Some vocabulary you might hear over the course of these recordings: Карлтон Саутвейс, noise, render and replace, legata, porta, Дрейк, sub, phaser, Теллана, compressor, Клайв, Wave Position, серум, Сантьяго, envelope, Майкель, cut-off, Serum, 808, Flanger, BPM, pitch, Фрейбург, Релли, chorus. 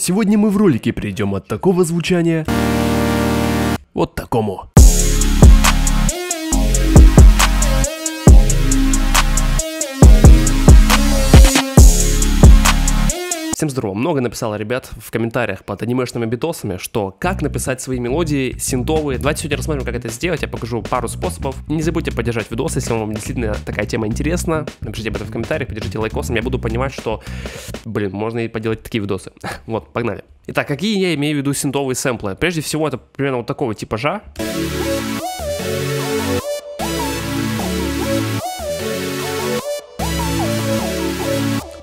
Сегодня мы в ролике перейдем от такого звучания вот такому. Всем здорово, много написало ребят в комментариях под анимешными битосами, что как написать свои мелодии синтовые. Давайте сегодня рассмотрим, как это сделать, я покажу пару способов. Не забудьте поддержать видос, если вам действительно такая тема интересна. Напишите об этом в комментариях, поддержите лайкосом, я буду понимать, что, блин, можно и поделать такие видосы. Вот, погнали. Итак, какие я имею в виду синтовые сэмплы? Прежде всего, это примерно вот такого типажа.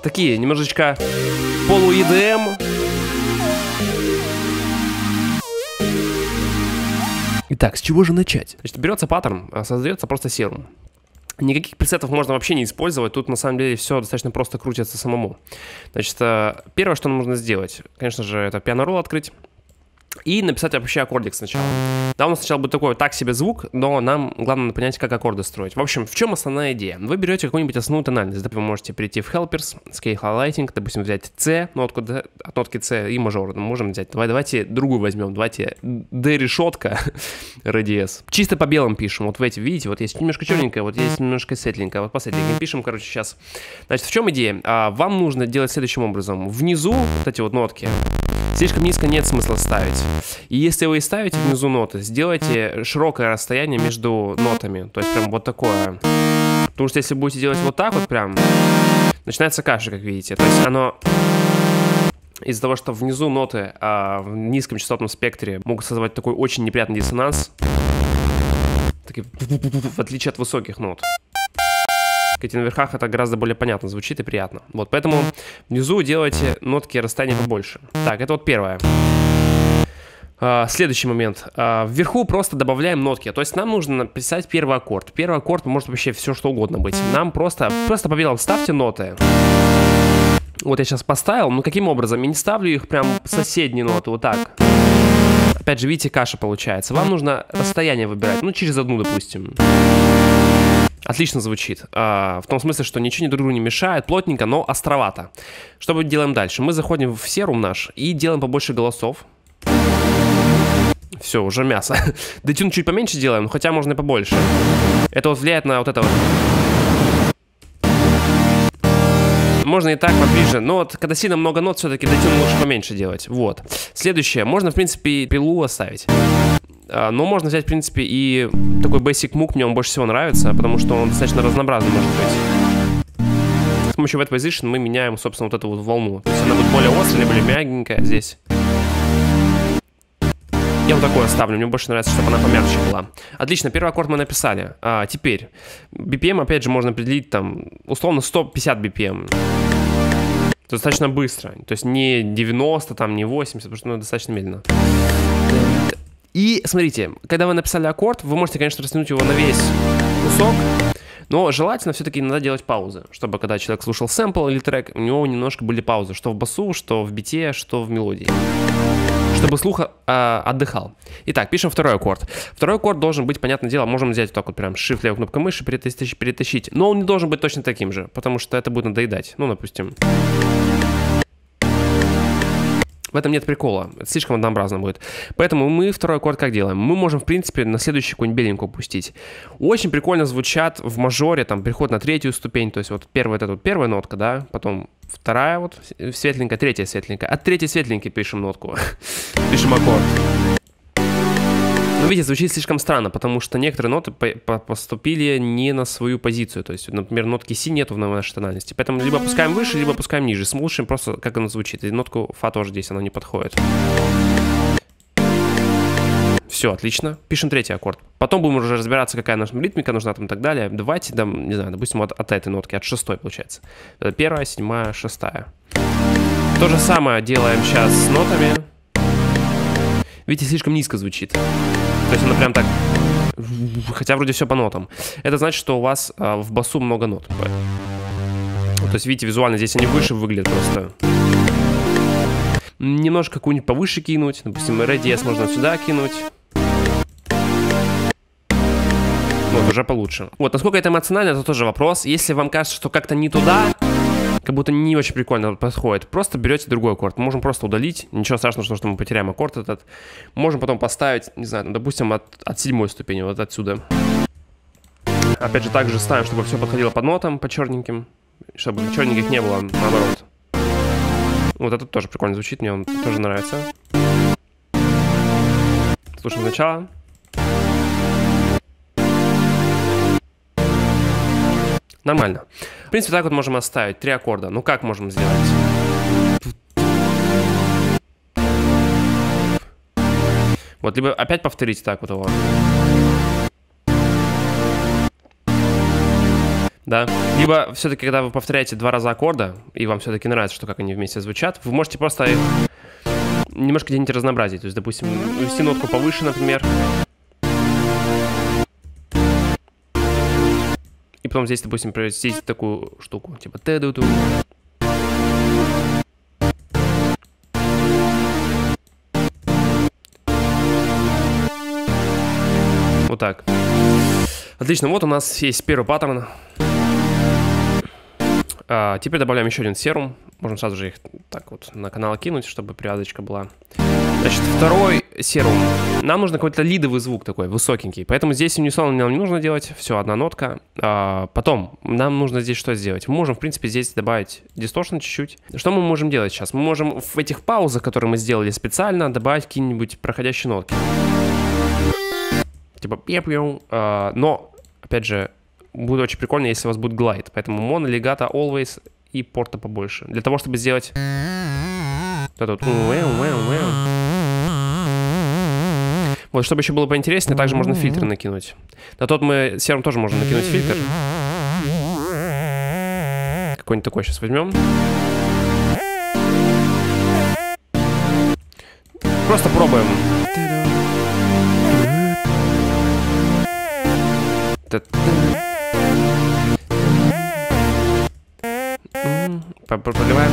Такие, немножечко полу-EDM. Итак, с чего же начать? Значит, берется паттерн, создается просто серум. Никаких пресетов можно вообще не использовать, тут на самом деле все достаточно просто крутится самому. Значит, первое, что нужно сделать, конечно же, это пиано-ролл открыть и написать вообще аккордик сначала. Да, у нас сначала будет такой так себе звук, но нам главное понять, как аккорды строить. В общем, в чем основная идея? Вы берете какую-нибудь основную тональность. Например, вы можете прийти в Helpers, Scale Highlighting, допустим, взять C, нотку D, от нотки C и мажор. Мы можем взять. Давайте другую возьмем. Давайте D-решетка, RDS. Чисто по белым пишем. Вот в эти, видите, вот есть немножко черненькая, вот есть немножко светленькая. Вот по светленьким пишем, короче, сейчас. Значит, в чем идея? Вам нужно делать следующим образом. Внизу вот эти вот нотки слишком низко нет смысла ставить. И если вы ставите внизу ноты, сделайте широкое расстояние между нотами. То есть прям вот такое. Потому что если будете делать вот так вот прям, начинается каша, как видите. То есть оно... Из-за того, что внизу ноты в низком частотном спектре могут создавать такой очень неприятный диссонанс. Такие... В отличие от высоких нот. На верхах это гораздо более понятно звучит и приятно. Вот, поэтому внизу делайте нотки расстояния побольше. Так, это вот первое. Следующий момент. Вверху просто добавляем нотки. То есть нам нужно написать первый аккорд. Первый аккорд может вообще все что угодно быть. Нам просто по белому ставьте ноты. Вот я сейчас поставил, но каким образом? Я не ставлю их прям соседние ноты, вот так. Опять же, видите, каша получается. Вам нужно расстояние выбирать. Ну, через одну, допустим. Отлично звучит, в том смысле, что ничего друг другу не мешает, плотненько, но островато. Что мы делаем дальше? Мы заходим в серум наш и делаем побольше голосов. Все, уже мясо. Детюн чуть поменьше делаем, хотя можно и побольше. Это вот влияет на вот это вот. Можно и так поближе, но вот, когда сильно много нот, все-таки детюн лучше поменьше делать. Вот. Следующее, можно в принципе пилу оставить. Но можно взять, в принципе, и такой basic мук, мне он больше всего нравится, потому что он достаточно разнообразный может быть. С помощью Wave Position мы меняем, собственно, вот эту вот волну. То есть она будет более острая, более мягенькая здесь. Я вот такое ставлю, мне больше нравится, чтобы она помягче была. Отлично, первый аккорд мы написали. Теперь, BPM, опять же, можно определить там, условно, 150 BPM. Достаточно быстро, то есть не 90, там, не 80, потому что ну, достаточно медленно. И смотрите, когда вы написали аккорд, вы можете, конечно, растянуть его на весь кусок, но желательно все-таки иногда делать паузы, чтобы когда человек слушал сэмпл или трек, у него немножко были паузы, что в басу, что в бите, что в мелодии, чтобы слух отдыхал. Итак, пишем второй аккорд. Второй аккорд должен быть, понятное дело, можем взять вот так вот прям shift левой кнопкой мыши, перетащить, но он не должен быть точно таким же, потому что это будет надоедать, ну, допустим... В этом нет прикола, это слишком однообразно будет. Поэтому мы второй аккорд как делаем? Мы можем, в принципе, на следующую какую-нибудь беленькую пустить. Очень прикольно звучат в мажоре, там, переход на третью ступень, то есть вот первая, это вот первая нотка, да, потом вторая вот светленькая, третья светленькая. От третьей светленькой пишем нотку, пишем аккорд. Но, видите, звучит слишком странно, потому что некоторые ноты поступили не на свою позицию. То есть, например, нотки Си нету в нашей тональности. Поэтому либо опускаем выше, либо опускаем ниже. Слушаем просто, как она звучит. И нотку Фа тоже здесь, она не подходит. Все, отлично. Пишем третий аккорд. Потом будем уже разбираться, какая наша ритмика нужна там и так далее. Давайте, там, не знаю, допустим, от этой нотки, от шестой получается. Это первая, седьмая, шестая. То же самое делаем сейчас с нотами. Видите, слишком низко звучит. То есть она прям так... Хотя вроде все по нотам. Это значит, что у вас в басу много нот. То есть, видите, визуально здесь они выше выглядят просто. Немножко какую-нибудь повыше кинуть. Допустим, RDS можно сюда кинуть. Вот, уже получше. Вот, насколько это эмоционально, это тоже вопрос. Если вам кажется, что как-то не туда... как будто не очень прикольно подходит. Просто берете другой аккорд. Можем просто удалить. Ничего страшного, что мы потеряем аккорд этот. Можем потом поставить, не знаю, ну, допустим, от седьмой ступени, вот отсюда. Опять же, также ставим, чтобы все подходило под нотам, по черненьким. Чтобы черненьких не было, наоборот. Вот этот тоже прикольно звучит, мне он тоже нравится. Слушаем сначала. Нормально. В принципе, так вот можем оставить. Три аккорда. Ну как можем сделать? Вот, либо опять повторить так вот его. Да. Либо все-таки, когда вы повторяете два раза аккорда, и вам все-таки нравится, что как они вместе звучат, вы можете просто их немножко где-нибудь разнообразить. То есть, допустим, увести нотку повыше, например. И потом здесь, допустим, провести такую штуку, типа тэ-ду-ду. Вот так. Отлично, вот у нас есть первый паттерн. Теперь добавляем еще один серум. Можем сразу же их так вот на канал кинуть, чтобы привязочка была. Значит, второй серум. Нам нужно какой-то лидовый звук такой, высокенький. Поэтому здесь унисон нам не нужно делать. Все, одна нотка. Потом нам нужно здесь что сделать? Мы можем, в принципе, здесь добавить distortion чуть-чуть. Что мы можем делать сейчас? Мы можем в этих паузах, которые мы сделали специально, добавить какие-нибудь проходящие нотки. Типа пьем. Но, опять же, будет очень прикольно, если у вас будет глайд. Поэтому моно, легата, always и порта побольше. Для того, чтобы сделать... Вот, чтобы еще было поинтереснее, также можно фильтр накинуть. На тот мы серым тоже можем накинуть фильтр. Какой-нибудь такой сейчас возьмем. Просто пробуем. Проливаем.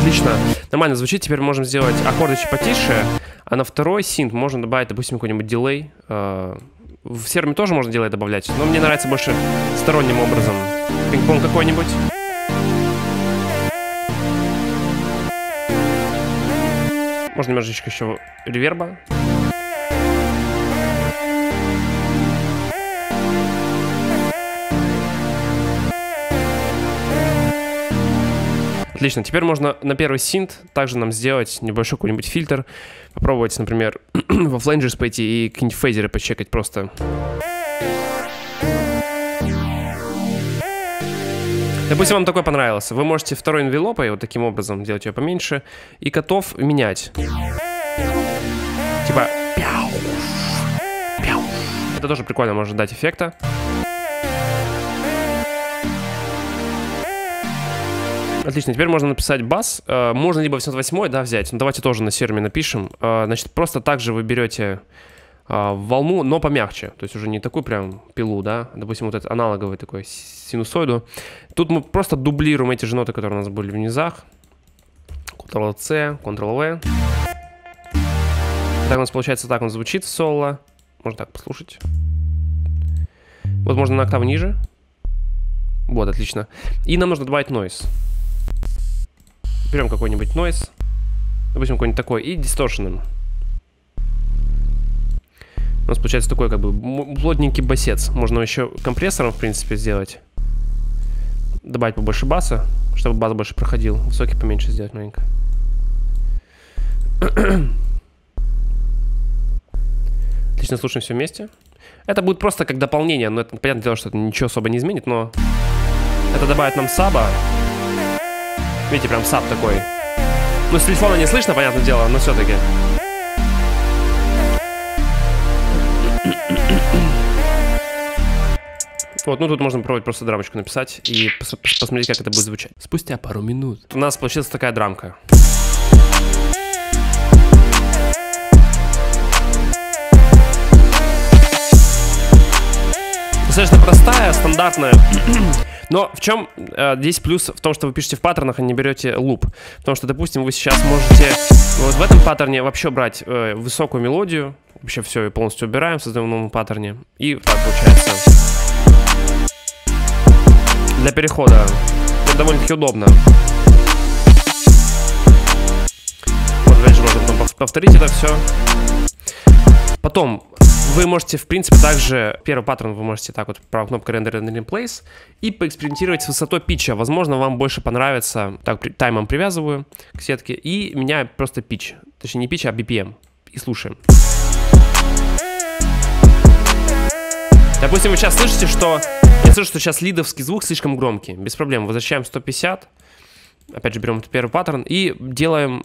Отлично. Нормально звучит. Теперь можем сделать аккорды чуть потише. А на второй синт можно добавить, допустим, какой-нибудь дилей. В серме тоже можно дилей добавлять, но мне нравится больше сторонним образом. Пинг-понг какой-нибудь. Можно немножечко еще реверба. Отлично. Теперь можно на первый синт также нам сделать небольшой какой-нибудь фильтр. Попробовать, например, во Flanger пойти и какие-нибудь фейзеры почекать просто. Допустим, вам такой понравился. Вы можете второй envelope вот таким образом делать ее поменьше. И cut-off менять. Типа... Это тоже прикольно, может дать эффекта. Отлично, теперь можно написать бас. Можно либо 88-й, да, взять. Ну, давайте тоже на серме напишем. Значит, просто также вы берете волну, но помягче. То есть уже не такую прям пилу, да. Допустим, вот этот аналоговый такой синусоиду. Тут мы просто дублируем эти же ноты, которые у нас были в низах. Ctrl-C, Ctrl-V. Так у нас получается, так он звучит в соло. Можно так послушать. Вот можно на октаву ниже. Вот, отлично. И нам нужно добавить noise. Берем какой-нибудь noise, допустим, какой-нибудь такой, и distortion. У нас получается такой, как бы, плотненький басец. Можно еще компрессором, в принципе, сделать. Добавить побольше баса, чтобы бас больше проходил. Высокий поменьше сделать маленько. Отлично, слушаем все вместе. Это будет просто как дополнение, но это, понятное дело, что это ничего особо не изменит, но... Это добавит нам саба. Видите, прям саб такой. Ну, с телефона не слышно, понятное дело, но все-таки. Вот, ну тут можно пробовать просто драмочку написать и посмотреть, как это будет звучать. Спустя пару минут у нас получилась такая драмка. Достаточно простая, стандартная. Но в чем здесь плюс в том, что вы пишете в паттернах, а не берете луп. Потому что, допустим, вы сейчас можете вот в этом паттерне вообще брать высокую мелодию. Вообще все ее полностью убираем, создаем в новом паттерне. И так получается. Для перехода. Это довольно-таки удобно. Вот, опять же, можно потом повторить это все. Потом вы можете, в принципе, также первый паттерн вы можете так вот правой кнопкой render and replace и поэкспериментировать с высотой питча. Возможно, вам больше понравится. Так, таймом привязываю к сетке и меняю просто pitch. Точнее, не pitch, а BPM. И слушаем. Допустим, вы сейчас слышите, что... Я слышу, что сейчас лидовский звук слишком громкий. Без проблем. Возвращаем 150. Опять же, берем первый паттерн и делаем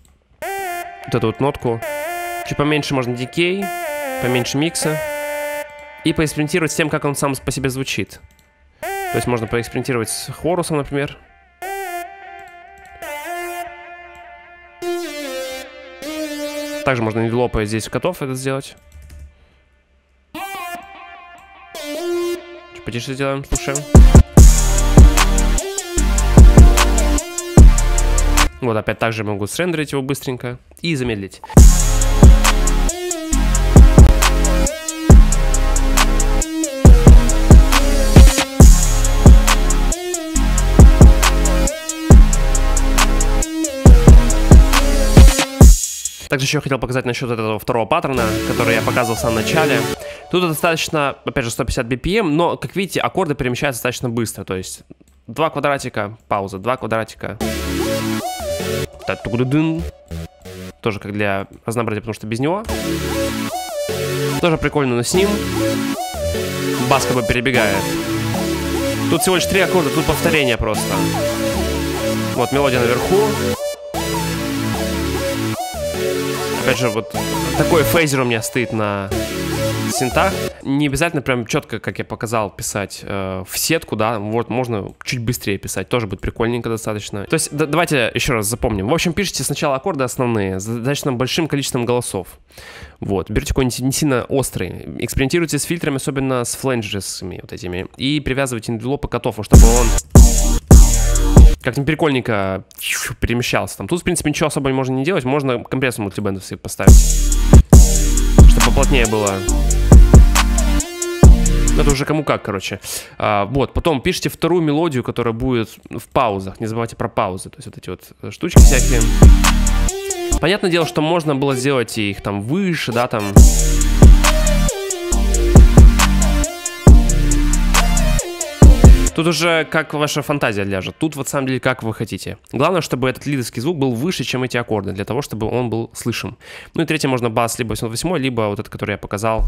вот эту вот нотку. Чуть поменьше можно decay, поменьше микса. И поэкспериментировать с тем, как он сам по себе звучит. То есть можно поэкспериментировать с хорусом, например. Также можно envelope здесь в cut-off это сделать. Чуть потише сделаем, слушаем. Вот опять также могу срендерить его быстренько и замедлить. Также еще хотел показать насчет этого второго паттерна, который я показывал в самом начале. Тут достаточно, опять же, 150 BPM, но, как видите, аккорды перемещаются достаточно быстро. То есть, два квадратика, пауза, два квадратика. Тоже как для разнообразия, потому что без него. Тоже прикольно, но с ним бас как бы перебегает. Тут всего лишь три аккорда, тут повторение просто. Вот мелодия наверху. Опять же, вот такой фейзер у меня стоит на синтах. Не обязательно прям четко, как я показал, писать в сетку, да. Вот можно чуть быстрее писать, тоже будет прикольненько достаточно. То есть, давайте еще раз запомним. В общем, пишите сначала аккорды основные с достаточно большим количеством голосов. Вот, берите какой-нибудь не сильно острый. Экспериментируйте с фильтрами, особенно с фленджерами вот этими. И привязывайте envelope cut-off, чтобы он... как-нибудь прикольненько перемещался там. Тут, в принципе, ничего особо можно не делать. Можно компрессор мультибендов себе поставить, чтобы поплотнее было. Это уже кому как, короче. Вот, потом пишите вторую мелодию, которая будет в паузах. Не забывайте про паузы. То есть вот эти вот штучки всякие. Понятное дело, что можно было сделать их там выше, да, там... Тут уже как ваша фантазия ляжет. Тут вот, на самом деле, как вы хотите. Главное, чтобы этот лидовский звук был выше, чем эти аккорды, для того, чтобы он был слышим. Ну и третье, можно бас либо 808, либо вот этот, который я показал,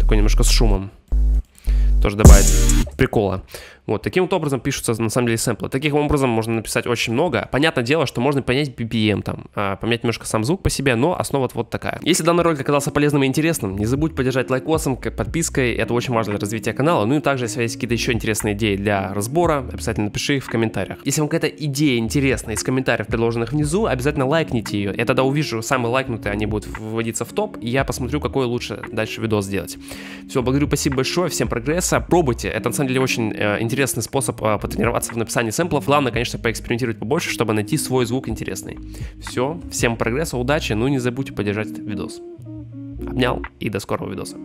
такой немножко с шумом. Тоже добавит прикола. Вот, таким вот образом пишутся, на самом деле, сэмплы. Таким образом можно написать очень много. Понятное дело, что можно понять BPM там, поменять немножко сам звук по себе, но основа вот такая. Если данный ролик оказался полезным и интересным, не забудь поддержать лайкосом, подпиской, это очень важно для развития канала. Ну и также, если есть какие-то еще интересные идеи для разбора, обязательно напиши их в комментариях. Если вам какая-то идея интересная из комментариев, предложенных внизу, обязательно лайкните ее. Я тогда увижу самые лайкнутые, они будут выводиться в топ, и я посмотрю, какой лучше дальше видос сделать. Все, благодарю, спасибо большое, всем прогресса, пробуйте, это на самом деле очень интересный способ потренироваться в написании сэмплов. Главное, конечно, поэкспериментировать побольше, чтобы найти свой звук интересный. Все, всем прогресса, удачи, ну и не забудьте поддержать этот видос. Обнял и до скорого видоса.